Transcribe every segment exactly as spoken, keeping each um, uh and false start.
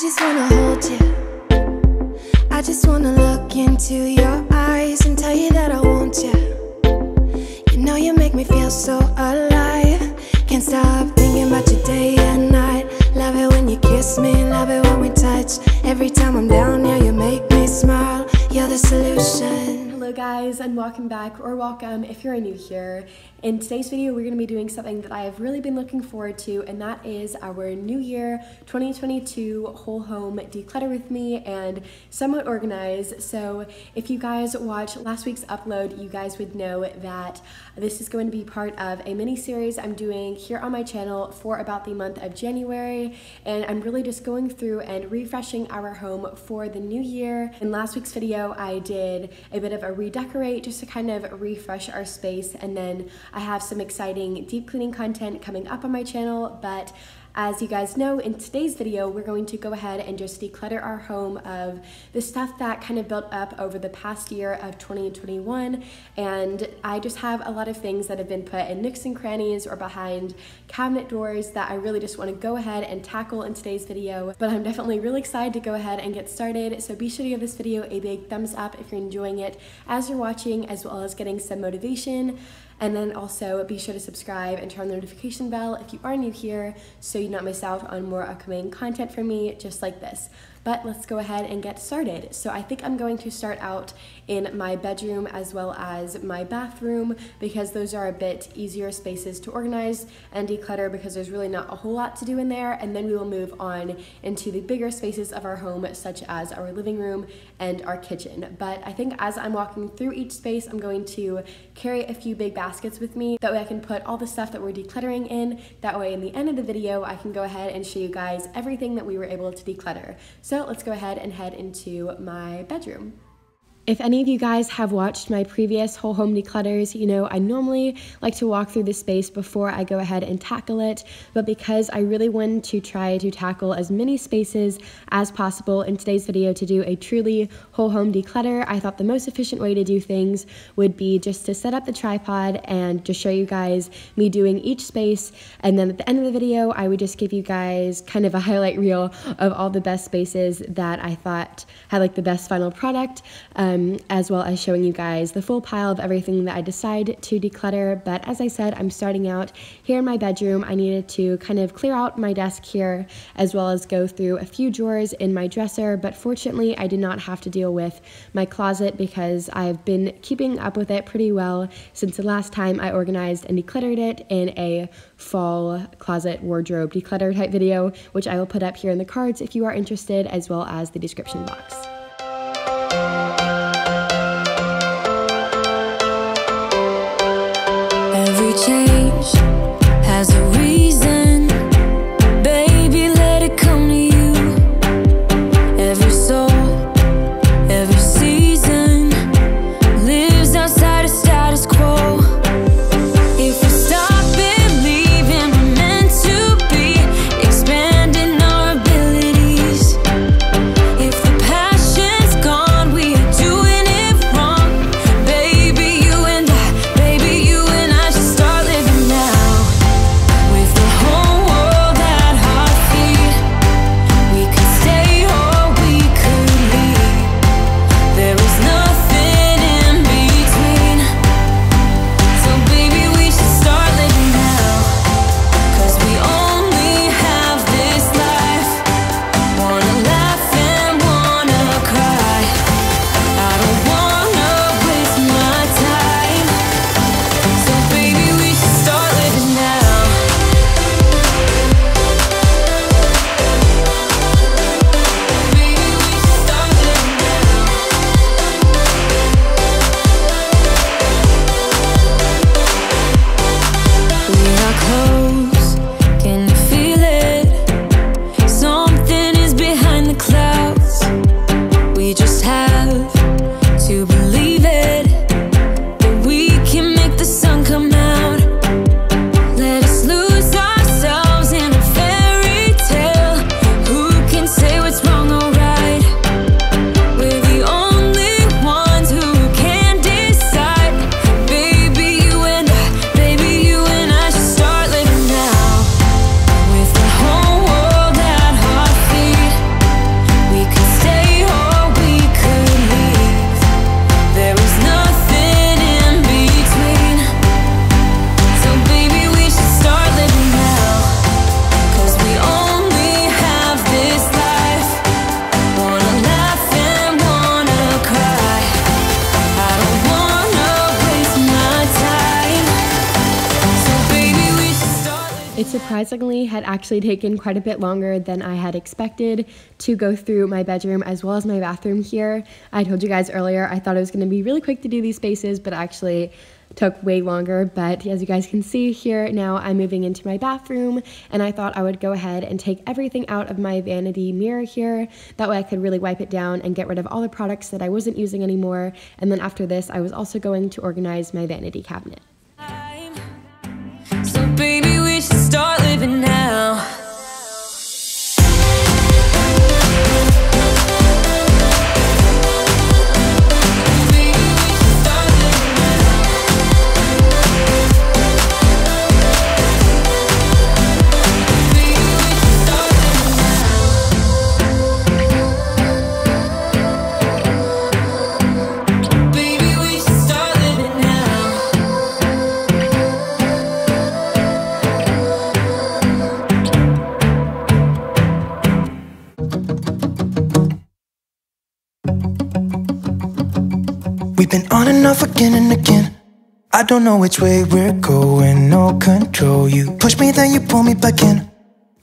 just wanna hold you. I just wanna look into your eyes and tell you that I want you. You know you make me feel so alive. Can't stop thinking about you day and night. Love it when you kiss me, love it when we touch. Every time I'm down here, you make me smile. You're the solution. Hello guys, and welcome back, or welcome if you're new here. In today's video, we're going to be doing something that I have really been looking forward to, and that is our New Year twenty twenty-two whole home declutter with me and somewhat organized. So if you guys watched last week's upload, you guys would know that this is going to be part of a mini series I'm doing here on my channel for about the month of January, and I'm really just going through and refreshing our home for the new year. In last week's video, I did a bit of a redecorate just to kind of refresh our space, and then I have some exciting deep cleaning content coming up on my channel. But as you guys know, in today's video, we're going to go ahead and just declutter our home of the stuff that kind of built up over the past year of twenty twenty-one. And I just have a lot of things that have been put in nooks and crannies or behind cabinet doors that I really just want to go ahead and tackle in today's video. But I'm definitely really excited to go ahead and get started. So be sure to give this video a big thumbs up if you're enjoying it as you're watching, as well as getting some motivation. And then also be sure to subscribe and turn on the notification bell if you are new here, so you don't miss out on more upcoming content from me just like this. But let's go ahead and get started. So I think I'm going to start out in my bedroom as well as my bathroom, because those are a bit easier spaces to organize and declutter, because there's really not a whole lot to do in there. And then we will move on into the bigger spaces of our home, such as our living room and our kitchen. But I think as I'm walking through each space, I'm going to carry a few big baskets with me. That way I can put all the stuff that we're decluttering in. That way in the end of the video, I can go ahead and show you guys everything that we were able to declutter. So let's go ahead and head into my bedroom. If any of you guys have watched my previous whole home declutters, you know I normally like to walk through the space before I go ahead and tackle it, but because I really wanted to try to tackle as many spaces as possible in today's video to do a truly whole home declutter, I thought the most efficient way to do things would be just to set up the tripod and just show you guys me doing each space, and then at the end of the video I would just give you guys kind of a highlight reel of all the best spaces that I thought had like the best final product. Um, Um, as well as showing you guys the full pile of everything that I decide to declutter. But as I said, I'm starting out here in my bedroom. I needed to kind of clear out my desk here, as well as go through a few drawers in my dresser, but fortunately I did not have to deal with my closet because I've been keeping up with it pretty well since the last time I organized and decluttered it in a fall closet wardrobe declutter type video, which I will put up here in the cards if you are interested, as well as the description box. Change has a reason, baby, let it come to you. Every soul, every season lives outside of status quo. If we stop believing we're meant to be, expanding our abilities. If the passion's gone, we are doing it wrong. Baby, you and I, baby, you and I. Now surprisingly had actually taken quite a bit longer than I had expected to go through my bedroom as well as my bathroom here. I told you guys earlier I thought it was going to be really quick to do these spaces, but actually took way longer. But as you guys can see here now, I'm moving into my bathroom, and I thought I would go ahead and take everything out of my vanity mirror here. That way I could really wipe it down and get rid of all the products that I wasn't using anymore. And then after this, I was also going to organize my vanity cabinet. So baby, we should start living now. We've been on and off again and again. I don't know which way we're going, no control. You push me, then you pull me back in.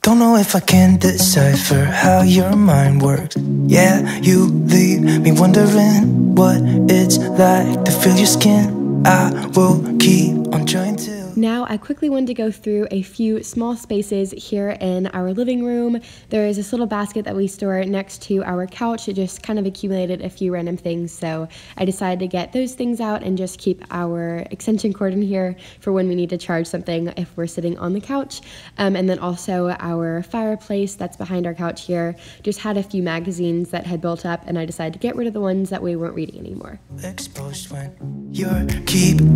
Don't know if I can decipher how your mind works. Yeah, you leave me wondering what it's like to feel your skin. I will keep on trying to. Now, I quickly wanted to go through a few small spaces here in our living room. There is this little basket that we store next to our couch. It just kind of accumulated a few random things, so I decided to get those things out and just keep our extension cord in here for when we need to charge something if we're sitting on the couch. Um, and then also our fireplace that's behind our couch here just had a few magazines that had built up, and I decided to get rid of the ones that we weren't reading anymore. Exposed when you're keeping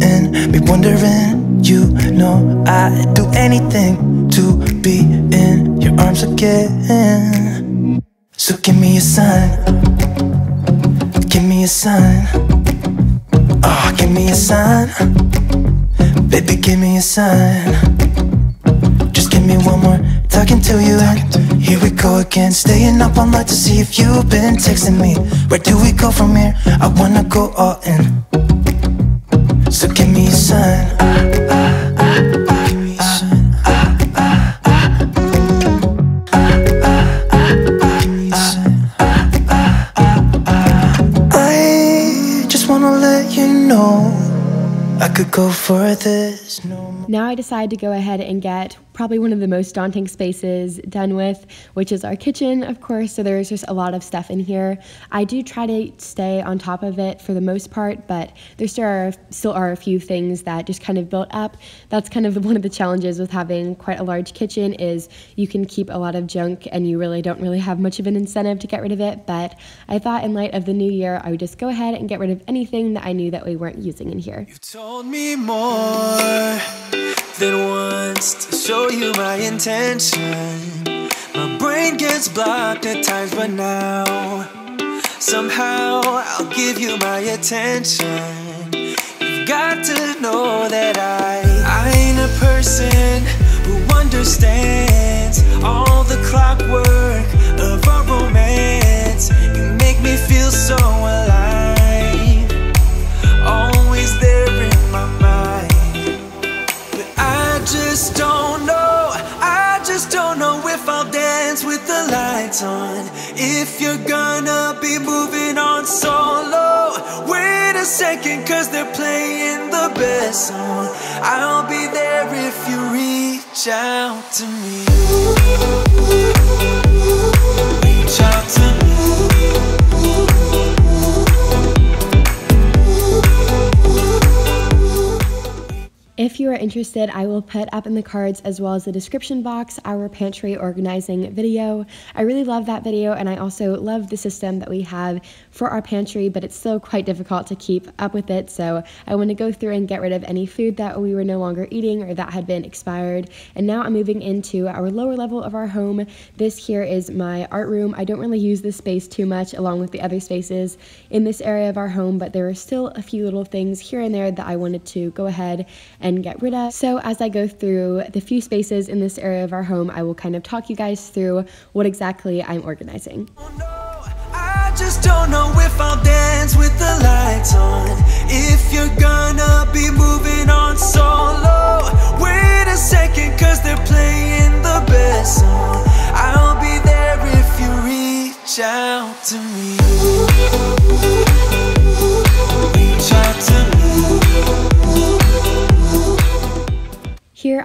me wondering, you no, I'd do anything to be in your arms again. So give me a sign, give me a sign. Oh, give me a sign, baby, give me a sign. Just give me one more, talking to you and here we go again. Staying up all night to see if you've been texting me. Where do we go from here? I wanna go all in. So give me a sign, ah, ah. Could go for this. No. Now I decided to go ahead and get probably one of the most daunting spaces done with, which is our kitchen, of course. So there's just a lot of stuff in here. I do try to stay on top of it for the most part, but there still are, still are a few things that just kind of built up. That's kind of one of the challenges with having quite a large kitchen is you can keep a lot of junk and you really don't really have much of an incentive to get rid of it. But I thought in light of the new year, I would just go ahead and get rid of anything that I knew that we weren't using in here. You've told me more than once to show you my intention. My brain gets blocked at times, but now somehow I'll give you my attention. You've got to know that I I ain't a person who understands all the clockwork of our romance. You make me feel so alive, always there in my mind. But I just don't know, I just don't know if I'll dance with the lights on, if you're gonna be moving on solo. Wait a second, cause they're playing the best song. I'll be there if you reach out to me. Reach out to me. If you are interested, I will put up in the cards as well as the description box our pantry organizing video. I really love that video, and I also love the system that we have for our pantry, but it's still quite difficult to keep up with it, so I want to go through and get rid of any food that we were no longer eating or that had been expired. And now I'm moving into our lower level of our home. This here is my art room. I don't really use this space too much along with the other spaces in this area of our home, but there are still a few little things here and there that I wanted to go ahead and get rid of. So as I go through the few spaces in this area of our home, I will kind of talk you guys through what exactly I'm organizing. Oh no, I just don't know if I'll dance with the lights on, if you're gonna be moving on solo. Wait a second, cause they're playing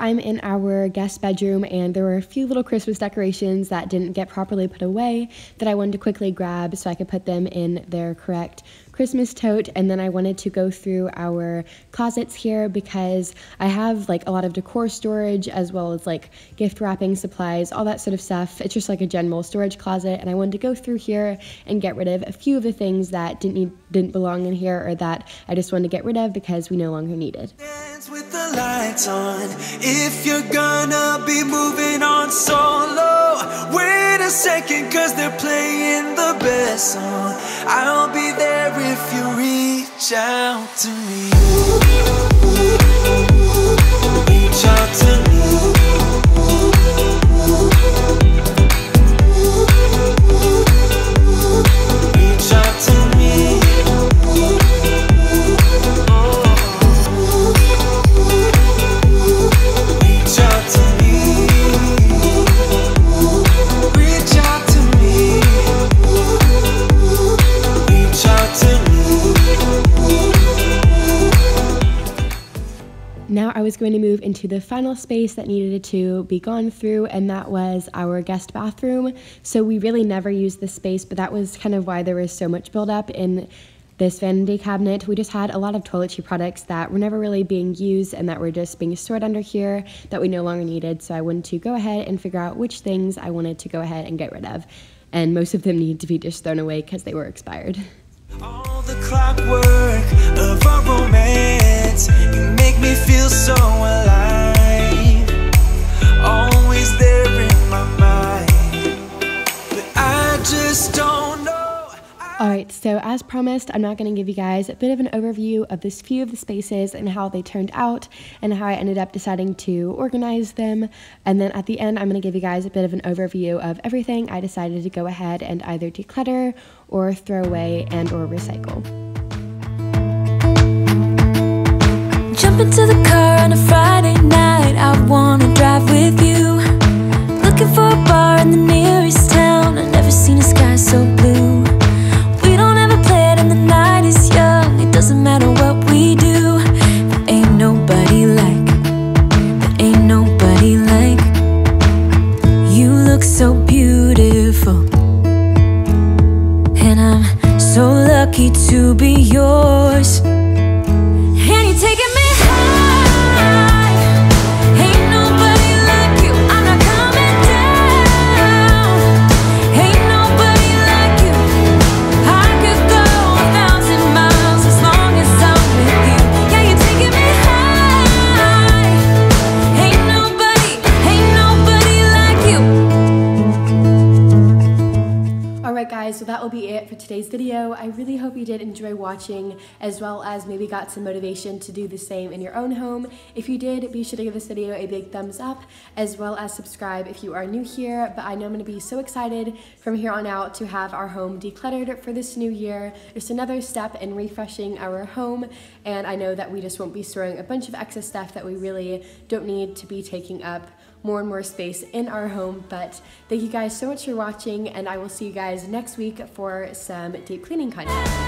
I'm in our guest bedroom, and there were a few little Christmas decorations that didn't get properly put away that I wanted to quickly grab so I could put them in their correct Christmas tote. And then I wanted to go through our closets here because I have like a lot of decor storage as well as like gift wrapping supplies, all that sort of stuff. It's just like a general storage closet, and I wanted to go through here and get rid of a few of the things that didn't need, didn't belong in here, or that I just wanted to get rid of because we no longer needed. Dance with the lights on if you're gonna be moving on solo. Wait a second, cause they're playing the best song. I'll be there if you reach out to me. Reach out to me. Reach out to me. Oh. Reach out to me. Now I was going to move into the final space that needed to be gone through, and that was our guest bathroom. So we really never used this space, but that was kind of why there was so much buildup in this vanity cabinet. We just had a lot of toiletry products that were never really being used and that were just being stored under here that we no longer needed. So I wanted to go ahead and figure out which things I wanted to go ahead and get rid of. And most of them needed to be just thrown away because they were expired. All the clockwork of our romance, you make me feel so alive, always there in my mind, but I just don't know. Alright, so as promised, I'm not going to give you guys a bit of an overview of this few of the spaces and how they turned out and how I ended up deciding to organize them. And then at the end, I'm going to give you guys a bit of an overview of everything I decided to go ahead and either declutter or throw away and or recycle. Jump into the car on a Friday night, I want to drive with you. Looking for a bar in the nearest town, I've never seen a sky so blue. Doesn't matter what we do, there ain't nobody like, there ain't nobody like. You look so beautiful, and I'm so lucky to be yours. And you're taking me high, ain't nobody like you. I'm not coming down, ain't nobody like you. I could go a thousand miles guys. So that will be it for today's video. I really hope you did enjoy watching, as well as maybe got some motivation to do the same in your own home. If you did, be sure to give this video a big thumbs up, as well as subscribe if you are new here. But I know I'm going to be so excited from here on out to have our home decluttered for this new year. It's another step in refreshing our home, and I know that we just won't be storing a bunch of excess stuff that we really don't need to be taking up more and more space in our home. But thank you guys so much for watching, and I will see you guys next week for some deep cleaning content.